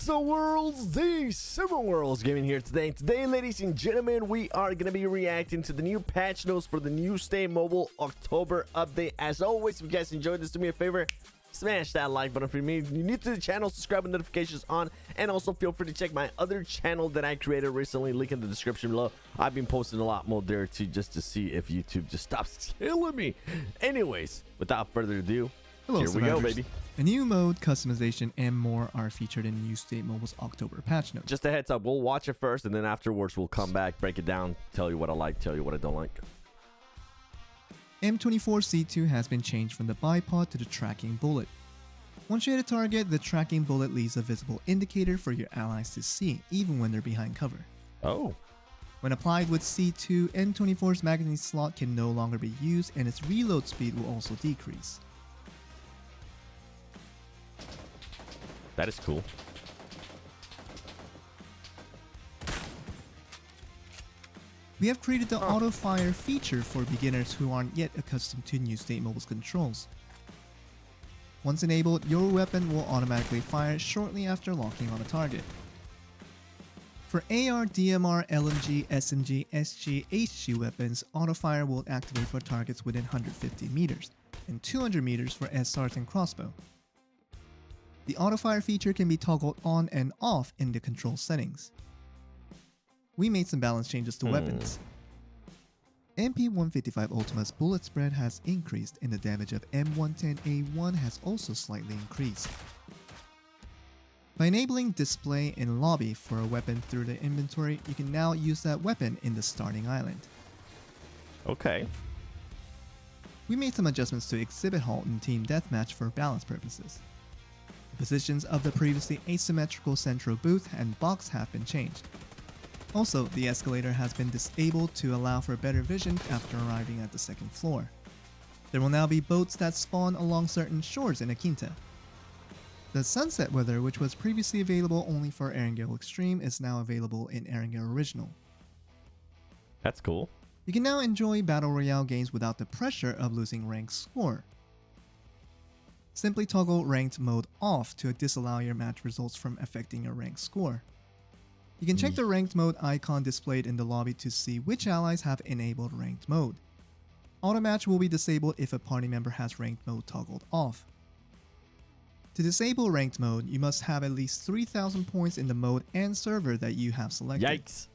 What's up, worlds? The7 Worlds Gaming here today. Today, ladies and gentlemen, we are going to be reacting to the new patch notes for the New State Mobile October update. As always, if you guys enjoyed this, do me a favor, smash that like button. If you're new to the channel, subscribe and notifications on, and also feel free to check my other channel that I created recently, link in the description below. I've been posting a lot more there too, just to see if YouTube just stops killing me. Anyways, without further ado, hello, here we go, baby. A new mode, customization, and more are featured in New State Mobile's October patch notes. Just a heads up, we'll watch it first, and then afterwards we'll come back, break it down, tell you what I like, tell you what I don't like. M24 C2 has been changed from the bipod to the tracking bullet. Once you hit a target, the tracking bullet leaves a visible indicator for your allies to see, even when they're behind cover. Oh. When applied with C2, M24's magazine slot can no longer be used, and its reload speed will also decrease. That is cool. We have created the auto fire feature for beginners who aren't yet accustomed to New State Mobile's controls. Once enabled, your weapon will automatically fire shortly after locking on a target. For AR, DMR, LMG, SMG, SG, HG weapons, auto fire will activate for targets within 150 meters and 200 meters for SRs and crossbow. The autofire feature can be toggled on and off in the control settings. We made some balance changes to weapons. MP155 Ultima's bullet spread has increased and the damage of M110A1 has also slightly increased. By enabling display in lobby for a weapon through the inventory, you can now use that weapon in the starting island. Okay. We made some adjustments to Exhibit Hall and Team Deathmatch for balance purposes. Positions of the previously asymmetrical central booth and box have been changed. Also, the escalator has been disabled to allow for better vision after arriving at the second floor. There will now be boats that spawn along certain shores in Akinta. The sunset weather, which was previously available only for Erangel Extreme, is now available in Erangel Original. That's cool. You can now enjoy Battle Royale games without the pressure of losing rank score. Simply toggle ranked mode off to disallow your match results from affecting your rank score. You can check the ranked mode icon displayed in the lobby to see which allies have enabled ranked mode. Auto match will be disabled if a party member has ranked mode toggled off. To disable ranked mode, you must have at least 3,000 points in the mode and server that you have selected. Yikes!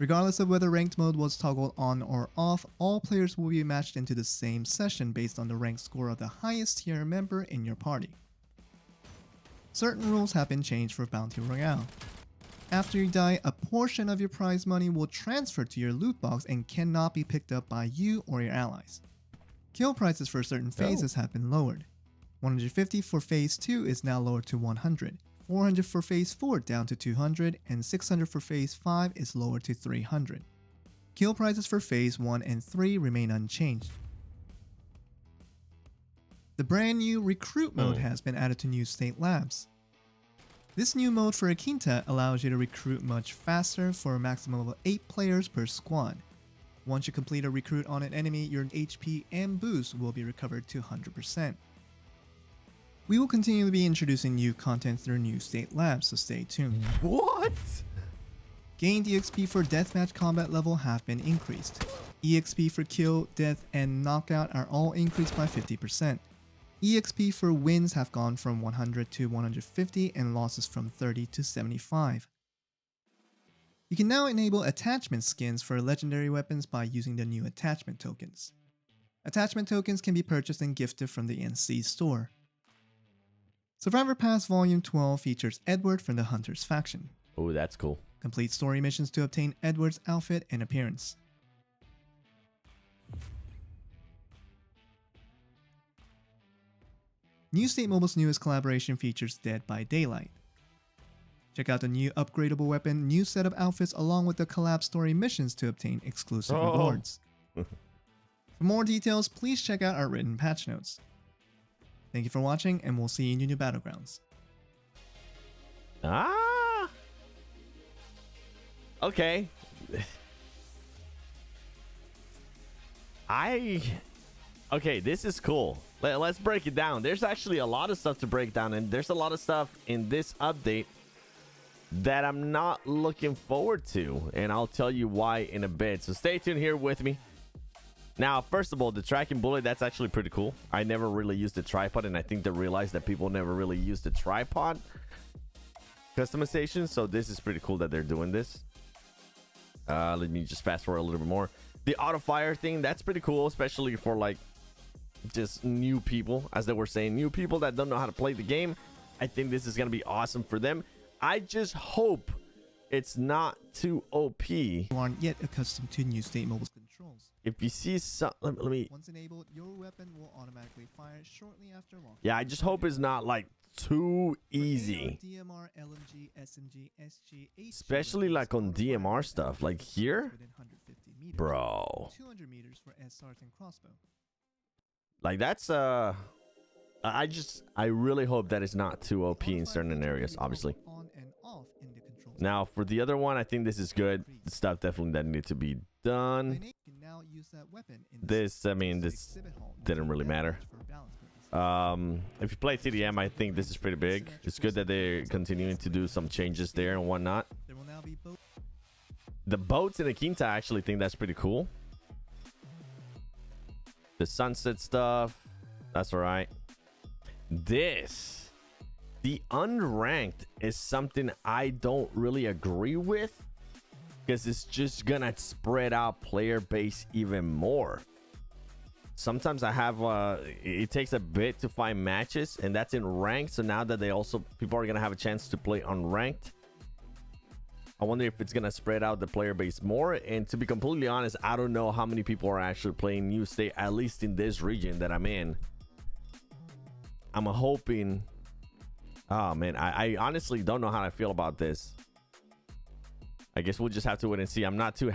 Regardless of whether ranked mode was toggled on or off, all players will be matched into the same session based on the rank score of the highest tier member in your party. Certain rules have been changed for Bounty Royale. After you die, a portion of your prize money will transfer to your loot box and cannot be picked up by you or your allies. Kill prices for certain phases have been lowered. 150 for phase 2 is now lowered to 100. 400 for phase 4 down to 200, and 600 for phase 5 is lowered to 300. Kill prices for phase 1 and 3 remain unchanged. The brand new recruit mode has been added to New State Labs. This new mode for Akinta allows you to recruit much faster for a maximum of 8 players per squad. Once you complete a recruit on an enemy, your HP and boost will be recovered to 100%. We will continue to be introducing new content through New State Labs, so stay tuned. What? Gained EXP for deathmatch combat level have been increased. EXP for kill, death, and knockout are all increased by 50%. EXP for wins have gone from 100 to 150 and losses from 30 to 75. You can now enable attachment skins for legendary weapons by using the new attachment tokens. Attachment tokens can be purchased and gifted from the NC store. Survivor Pass Volume 12 features Edward from the Hunter's faction. Oh, that's cool. Complete story missions to obtain Edward's outfit and appearance. New State Mobile's newest collaboration features Dead by Daylight. Check out the new upgradable weapon, new set of outfits, along with the collab story missions to obtain exclusive rewards. For more details, please check out our written patch notes. Thank you for watching, and we'll see you in your new battlegrounds. Ah! Okay. Okay, this is cool. Let's break it down. There's actually a lot of stuff to break down, and there's a lot of stuff in this update that I'm not looking forward to, and I'll tell you why in a bit. So stay tuned here with me. Now, first of all, the tracking bullet, that's actually pretty cool. I never really used the tripod, and I think they realized that people never really use the tripod customization. So this is pretty cool that they're doing this. Let me just fast forward a little bit more. The auto fire thing, that's pretty cool, especially for like just new people, as they were saying, new people that don't know how to play the game. I think this is gonna be awesome for them. I just hope it's not too OP. You aren't yet accustomed to New State Mobile's controls. If you see some, let me. Once enabled, your weapon will automatically fire shortly after launch. Yeah, I just hope it's not like too easy. DMR, LMG, SMG, SG, HG, especially like on DMR stuff, like here, meters, bro. 200 meters for SRs and crossbow. Like that's I really hope that it's not too OP in certain areas, obviously. Now for the other one, I think this is good stuff, definitely that needed to be done. This, I mean, this didn't really matter. If you play TDM, I think this is pretty big. It's good that they're continuing to do some changes there and whatnot. The boats in Akinta, I actually think that's pretty cool. The sunset stuff, that's all right. This, the unranked, is something I don't really agree with, because it's just gonna spread out player base even more. Sometimes I have it takes a bit to find matches, and that's in ranked. So now that they also, people are gonna have a chance to play unranked, I wonder if it's gonna spread out the player base more. And to be completely honest, I don't know how many people are actually playing New State, at least in this region that I'm in. I'm hoping, oh man, I honestly don't know how I feel about this. I guess we'll just have to wait and see. I'm not too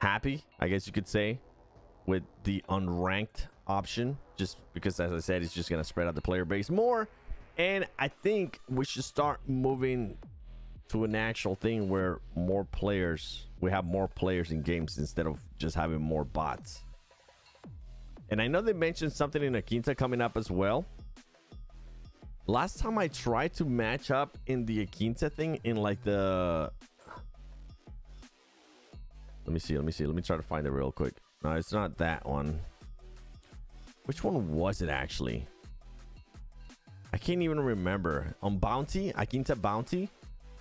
happy, I guess you could say, with the unranked option, just because, as I said, it's just gonna spread out the player base more. And I think we should start moving to an actual thing where more players, we have more players in games instead of just having more bots. And I know they mentioned something in Akinta coming up as well. Last time I tried to match up in the Akinta thing in like the... Let me see. Let me try to find it real quick. No, it's not that one. Which one was it actually? I can't even remember. On Bounty, Akinta Bounty.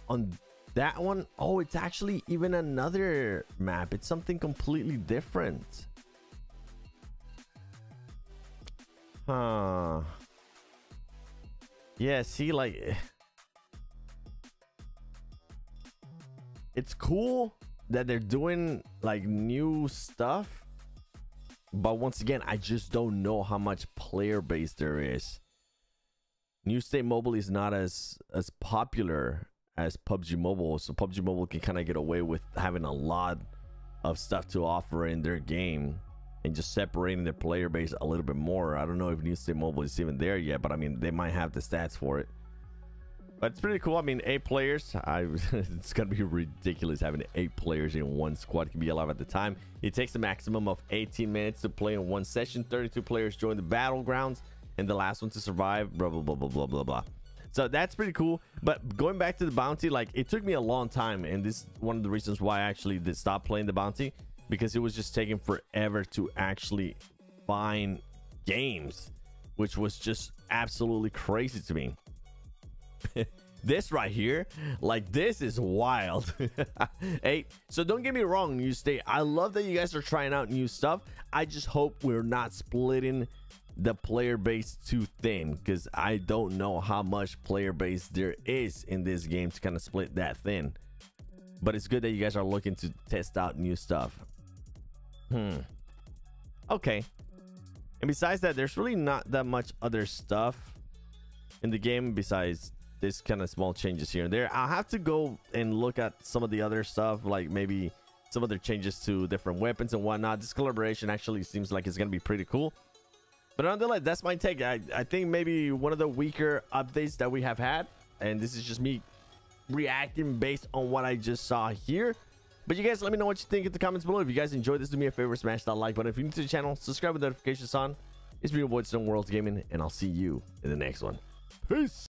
On that one, oh, it's actually even another map. It's something completely different. Huh. Yeah, see, like, it's cool that they're doing like new stuff, but once again, I just don't know how much player base there is. New State Mobile is not as popular as PUBG Mobile, so PUBG Mobile can kind of get away with having a lot of stuff to offer in their game and just separating their player base a little bit more. I don't know if New State Mobile is even there yet, but I mean, they might have the stats for it. But it's pretty cool. I mean, 8 players. It's gonna be ridiculous having 8 players in one squad. It can be alive at the time. It takes a maximum of 18 minutes to play in one session. 32 players join the battlegrounds, and the last one to survive. Blah blah blah blah blah blah blah. So that's pretty cool. But going back to the bounty, like, it took me a long time, and this is one of the reasons why I actually did stop playing the bounty, because it was just taking forever to actually find games, which was just absolutely crazy to me. This right here, like, this is wild. Hey, so don't get me wrong, New State, I love that you guys are trying out new stuff. I just hope we're not splitting the player base too thin, because I don't know how much player base there is in this game to kind of split that thin. But it's good that you guys are looking to test out new stuff. Okay. And besides that, there's really not that much other stuff in the game besides this kind of small changes here and there. I'll have to go and look at some of the other stuff, like maybe some other changes to different weapons and whatnot. This collaboration actually seems like it's gonna be pretty cool. But nonetheless, that's my take. I think maybe one of the weaker updates that we have had, and this is just me reacting based on what I just saw here. But you guys, let me know what you think in the comments below. If you guys enjoyed this, do me a favor, smash that like button. If you're new to the channel, subscribe with notifications on. It's been Voidstone World Gaming, and I'll see you in the next one. Peace.